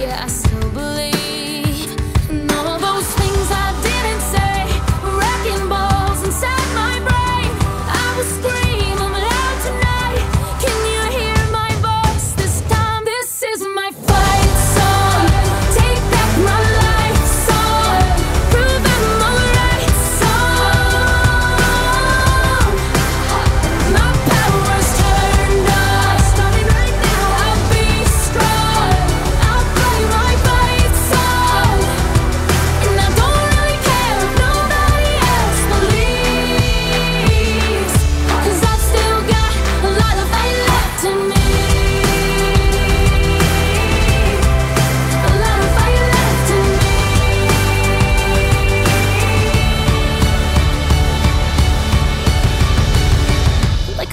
yeah, I still believe. And all those things I didn't say were wrecking balls inside my brain. I will scream loud tonight. Can you hear my voice this time? This is my fight song. Take back my life song. Prove I'm alright song. My power's turned on. Starting right now. I'll be strong. I'll play my fight song. And I don't really care if nobody else believes, 'cause I've still got a lot of fight left in me. A lot of fight left in me. Like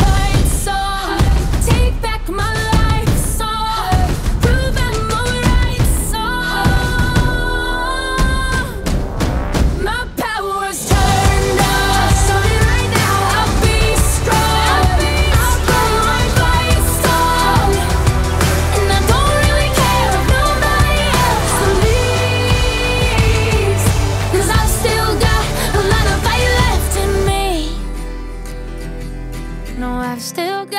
fight song. Take back my life song. Prove I'm alright song. My power's turned on. Starting right now. I'll be strong. I'll play my fight song. And I don't really care if nobody else believes, 'cause I've still got a lot of fight left in me. No, I've still got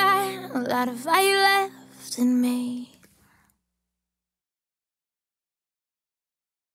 a lot of fight left in me.